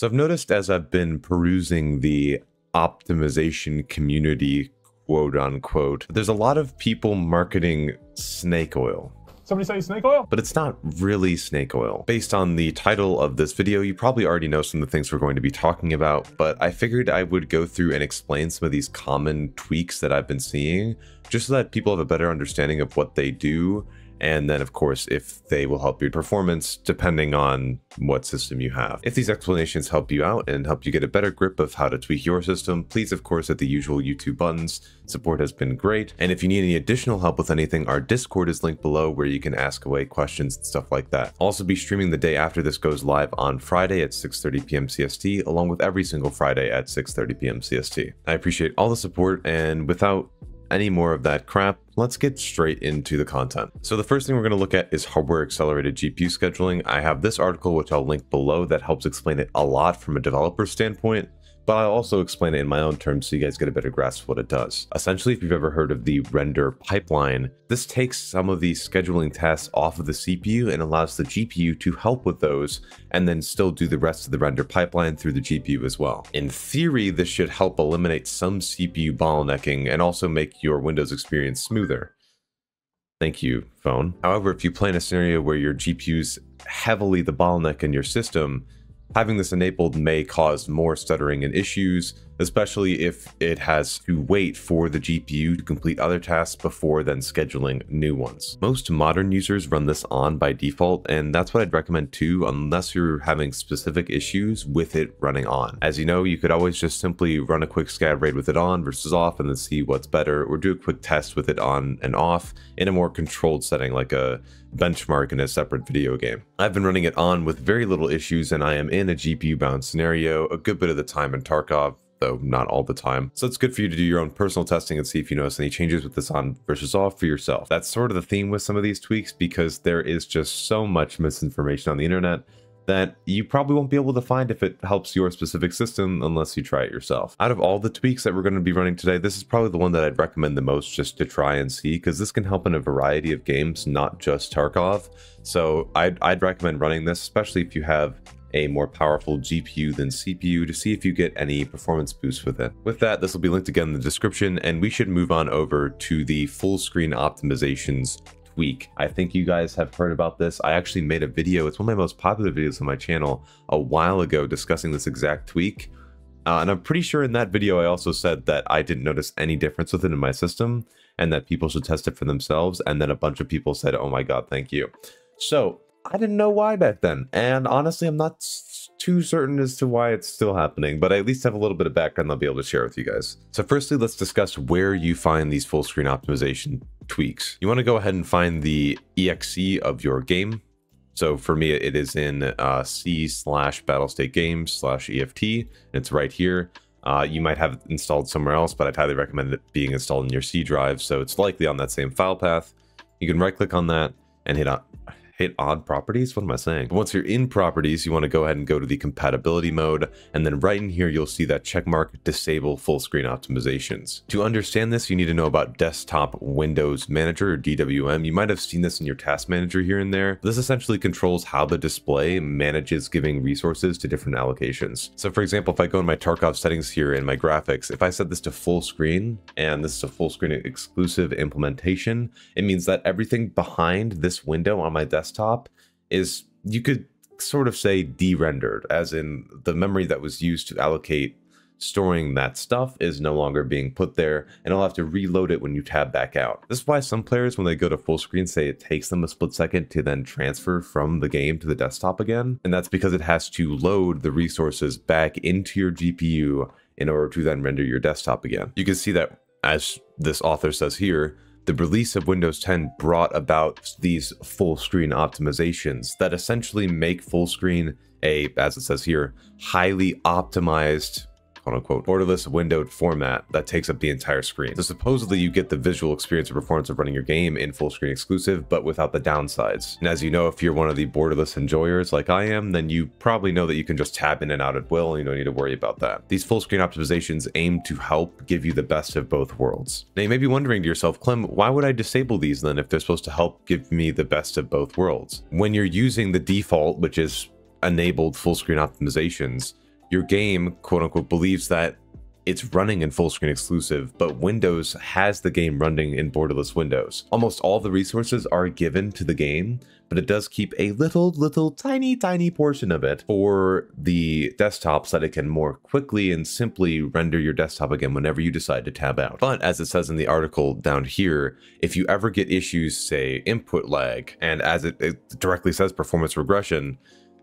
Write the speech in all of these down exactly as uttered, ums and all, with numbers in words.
So I've noticed as I've been perusing the optimization community, quote unquote, there's a lot of people marketing snake oil. Somebody say snake oil? But it's not really snake oil. Based on the title of this video, you probably already know some of the things we're going to be talking about, but I figured I would go through and explain some of these common tweaks that I've been seeing, just so that people have a better understanding of what they do. And then of course, if they will help your performance, depending on what system you have. If these explanations help you out and help you get a better grip of how to tweak your system, please, of course, hit the usual YouTube buttons. Support has been great. And if you need any additional help with anything, our Discord is linked below where you can ask away questions and stuff like that. I'll also be streaming the day after this goes live on Friday at six thirty p m C S T, along with every single Friday at six thirty p m C S T. I appreciate all the support, and without any more of that crap, let's get straight into the content. So the first thing we're going to look at is hardware accelerated G P U scheduling. I have this article, which I'll link below, that helps explain it a lot from a developer standpoint, but I'll also explain it in my own terms so you guys get a better grasp of what it does. Essentially, if you've ever heard of the render pipeline, this takes some of the scheduling tasks off of the C P U and allows the G P U to help with those, and then still do the rest of the render pipeline through the G P U as well. In theory, this should help eliminate some C P U bottlenecking and also make your Windows experience smoother. Thank you, phone. However, if you play in a scenario where your G P U's heavily the bottleneck in your system, having this enabled may cause more stuttering and issues, especially if it has to wait for the G P U to complete other tasks before then scheduling new ones. Most modern users run this on by default, and that's what I'd recommend too, unless you're having specific issues with it running on. As you know, you could always just simply run a quick scav raid with it on versus off and then see what's better, or do a quick test with it on and off in a more controlled setting like a benchmark in a separate video game. I've been running it on with very little issues, and I am in a G P U bound scenario a good bit of the time in Tarkov, though not all the time. So it's good for you to do your own personal testing and see if you notice any changes with this on versus off for yourself. That's sort of the theme with some of these tweaks, because there is just so much misinformation on the internet that you probably won't be able to find if it helps your specific system unless you try it yourself. Out of all the tweaks that we're going to be running today, this is probably the one that I'd recommend the most just to try and see, because this can help in a variety of games, not just Tarkov. So I'd, I'd recommend running this, especially if you have a more powerful G P U than C P U, to see if you get any performance boost with it. With that, this will be linked again in the description, and we should move on over to the full screen optimizations tweak. I think you guys have heard about this. I actually made a video, it's one of my most popular videos on my channel, a while ago discussing this exact tweak. Uh, and I'm pretty sure in that video I also said that I didn't notice any difference with it in my system, and that people should test it for themselves, and then a bunch of people said, oh my god, thank you. So I didn't know why back then, and honestly, I'm not too certain as to why it's still happening, but I at least have a little bit of background I'll be able to share with you guys. So firstly, let's discuss where you find these full screen optimization tweaks. You want to go ahead and find the E X E of your game. So for me, it is in uh, C slash Battlestate Games slash E F T, and it's right here. Uh, you might have it installed somewhere else, but I'd highly recommend it being installed in your C drive, so it's likely on that same file path. You can right click on that and hit on Hit on properties. What am I saying? But once you're in properties, you want to go ahead and go to the compatibility mode, and then right in here you'll see that check mark disable full screen optimizations. To understand this, you need to know about desktop Windows Manager, or D W M. You might have seen this in your task manager here and there. This essentially controls how the display manages giving resources to different allocations. So for example, if I go in my Tarkov settings here in my graphics, if I set this to full screen, and this is a full screen exclusive implementation, it means that everything behind this window on my desktop Desktop is, you could sort of say, de-rendered, as in the memory that was used to allocate storing that stuff is no longer being put there, and I'll have to reload it when you tab back out. This is why some players, when they go to full screen, say it takes them a split second to then transfer from the game to the desktop again, and that's because it has to load the resources back into your G P U in order to then render your desktop again. You can see that, as this author says here, the release of Windows ten brought about these full screen optimizations that essentially make full screen a, as it says here, highly optimized, quote unquote, borderless windowed format that takes up the entire screen. So supposedly you get the visual experience and performance of running your game in full screen exclusive, but without the downsides. And as you know, if you're one of the borderless enjoyers like I am, then you probably know that you can just tab in and out at will, and you don't need to worry about that. These full screen optimizations aim to help give you the best of both worlds. Now you may be wondering to yourself, Clem, why would I disable these then if they're supposed to help give me the best of both worlds? When you're using the default, which is enabled full screen optimizations, your game, quote unquote, believes that it's running in full screen exclusive, but Windows has the game running in borderless windows. Almost all the resources are given to the game, but it does keep a little, little, tiny, tiny portion of it for the desktop so that it can more quickly and simply render your desktop again whenever you decide to tab out. But as it says in the article down here, if you ever get issues, say input lag, and as it, it directly says performance regression,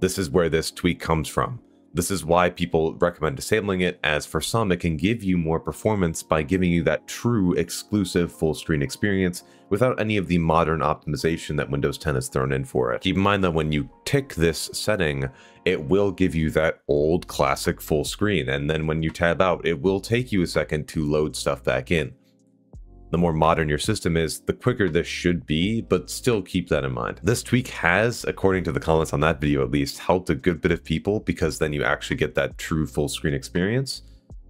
this is where this tweak comes from. This is why people recommend disabling it, as for some, it can give you more performance by giving you that true exclusive full screen experience without any of the modern optimization that Windows ten has thrown in for it. Keep in mind that when you tick this setting, it will give you that old classic full screen, and then when you tab out, it will take you a second to load stuff back in. The more modern your system is, the quicker this should be, but still keep that in mind. This tweak has, according to the comments on that video at least, helped a good bit of people, because then you actually get that true full screen experience,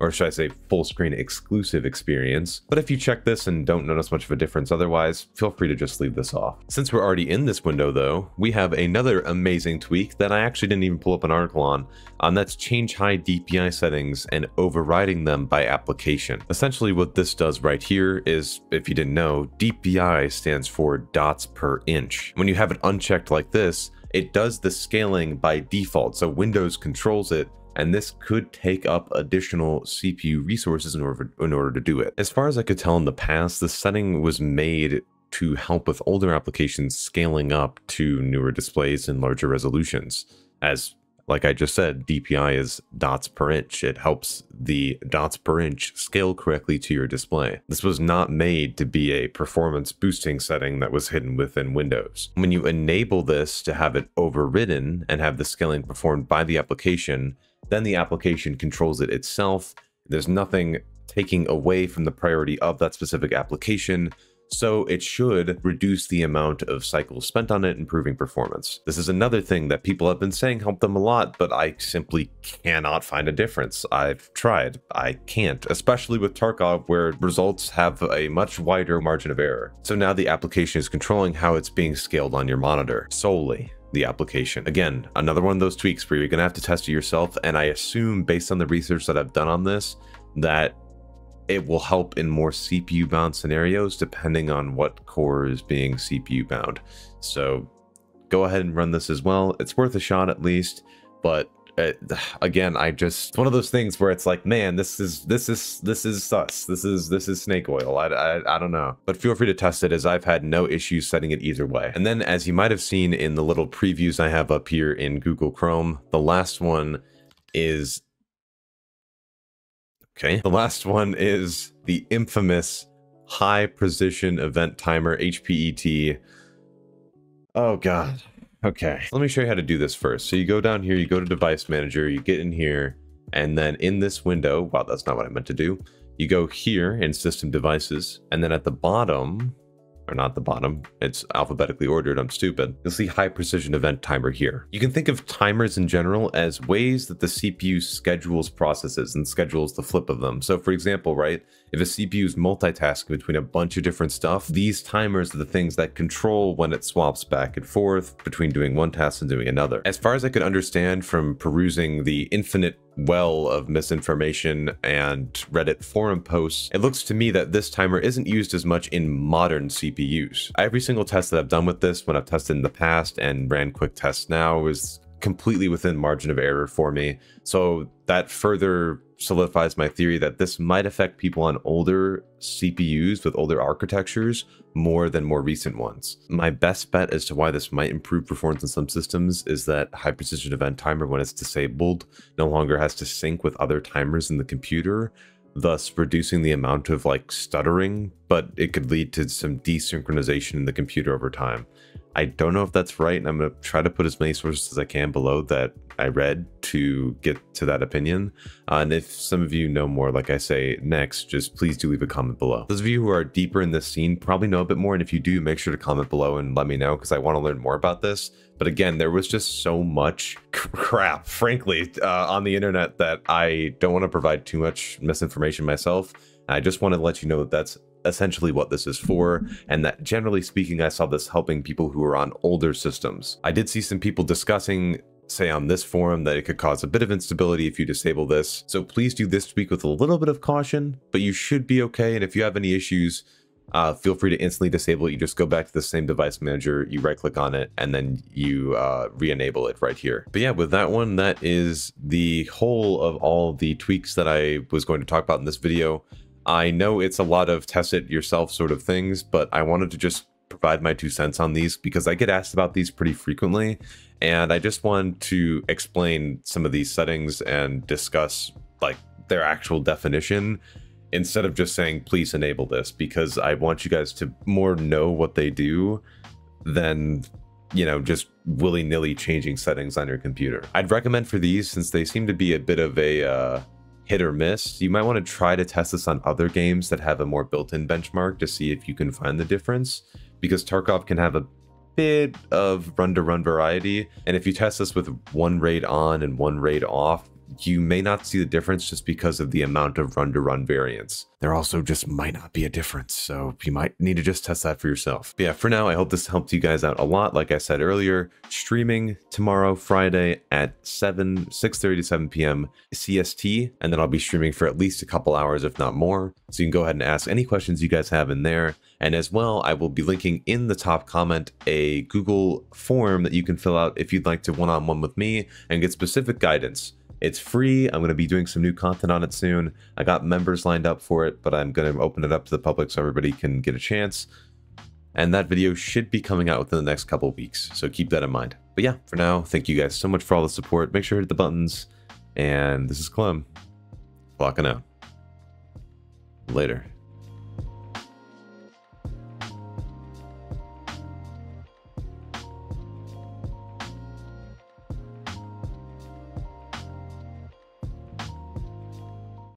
or should I say full screen exclusive experience. But if you check this and don't notice much of a difference otherwise, feel free to just leave this off. Since we're already in this window though, we have another amazing tweak that I actually didn't even pull up an article on, and that's change high D P I settings and overriding them by application. Essentially what this does right here is, if you didn't know, D P I stands for dots per inch. When you have it unchecked like this, it does the scaling by default, so Windows controls it, and this could take up additional C P U resources in order, in order to do it. As far as I could tell in the past, this setting was made to help with older applications scaling up to newer displays and larger resolutions, as like I just said, D P I is dots per inch. It helps the dots per inch scale correctly to your display. This was not made to be a performance boosting setting that was hidden within Windows. When you enable this to have it overridden and have the scaling performed by the application, then the application controls it itself. There's nothing taking away from the priority of that specific application, so it should reduce the amount of cycles spent on it, improving performance. This is another thing that people have been saying helped them a lot, but I simply cannot find a difference. I've tried, I can't, especially with Tarkov, where results have a much wider margin of error. So now the application is controlling how it's being scaled on your monitor, solely the application. Again, another one of those tweaks where you're gonna have to test it yourself, and I assume based on the research that I've done on this, that it will help in more C P U bound scenarios depending on what core is being C P U bound. So go ahead and run this as well. It's worth a shot at least, but uh, again, I just, it's one of those things where it's like, man, this is, this is, this is sus. This is, this is snake oil. I, I, I don't know, but feel free to test it, as I've had no issues setting it either way. And then, as you might've seen in the little previews I have up here in Google Chrome, the last one is Okay. The last one is the infamous high precision event timer, H P E T. Oh God. Okay. Let me show you how to do this first. So you go down here, you go to device manager, you get in here, and then in this window, wow, that's not what I meant to do. You go here in system devices, and then at the bottom, or not the bottom, it's alphabetically ordered, I'm stupid. You'll see high precision event timer here. You can think of timers in general as ways that the C P U schedules processes and schedules the flip of them. So for example, right, if a C P U is multitasking between a bunch of different stuff, these timers are the things that control when it swaps back and forth between doing one task and doing another. As far as I could understand from perusing the infinite well of misinformation and Reddit forum posts, it looks to me that this timer isn't used as much in modern C P Us. Every single test that I've done with this, when I've tested in the past and ran quick tests now, is completely within margin of error for me. So that further solidifies my theory that this might affect people on older C P Us with older architectures more than more recent ones. My best bet as to why this might improve performance in some systems is that high precision event timer, when it's disabled, no longer has to sync with other timers in the computer, thus reducing the amount of like stuttering, but it could lead to some desynchronization in the computer over time. I don't know if that's right, and I'm going to try to put as many sources as I can below that I read to get to that opinion. Uh, and if some of you know more, like I say next, just please do leave a comment below. Those of you who are deeper in this scene probably know a bit more, and if you do, make sure to comment below and let me know, because I want to learn more about this. But again, there was just so much crap, frankly, uh, on the internet that I don't want to provide too much misinformation myself. I just want to let you know that that's essentially what this is for, and that generally speaking, I saw this helping people who are on older systems. I did see some people discussing say on this forum that it could cause a bit of instability if you disable this. So please do this tweak with a little bit of caution, but you should be okay. And if you have any issues, uh, feel free to instantly disable it. You just go back to the same device manager, you right click on it, and then you uh, re-enable it right here. But yeah, with that one, that is the whole of all the tweaks that I was going to talk about in this video. I know it's a lot of test it yourself sort of things, but I wanted to just provide my two cents on these because I get asked about these pretty frequently, and I just wanted to explain some of these settings and discuss like their actual definition instead of just saying please enable this, because I want you guys to more know what they do than, you know, just willy-nilly changing settings on your computer. I'd recommend for these, since they seem to be a bit of a uh, hit or miss, you might want to try to test this on other games that have a more built-in benchmark to see if you can find the difference, because Tarkov can have a bit of run-to-run variety. And if you test this with one raid on and one raid off, you may not see the difference just because of the amount of run-to-run variance. There also just might not be a difference, so you might need to just test that for yourself. But yeah, for now, I hope this helped you guys out a lot. Like I said earlier, streaming tomorrow, Friday at seven, six thirty to seven p m C S T, and then I'll be streaming for at least a couple hours, if not more. So you can go ahead and ask any questions you guys have in there. And as well, I will be linking in the top comment a Google form that you can fill out if you'd like to one-on-one with me and get specific guidance. It's free. I'm going to be doing some new content on it soon. I got members lined up for it, but I'm going to open it up to the public so everybody can get a chance. And that video should be coming out within the next couple of weeks, so keep that in mind. But yeah, for now, thank you guys so much for all the support. Make sure to hit the buttons. And this is Clem, clocking out. Later.